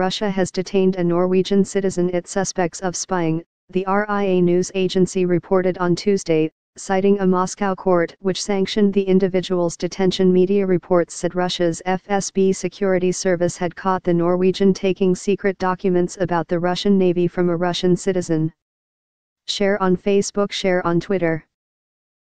Russia has detained a Norwegian citizen it suspects of spying, the RIA news agency reported on Tuesday, citing a Moscow court which sanctioned the individual's detention. Media reports said Russia's FSB security service had caught the Norwegian taking secret documents about the Russian Navy from a Russian citizen. Share on Facebook, share on Twitter.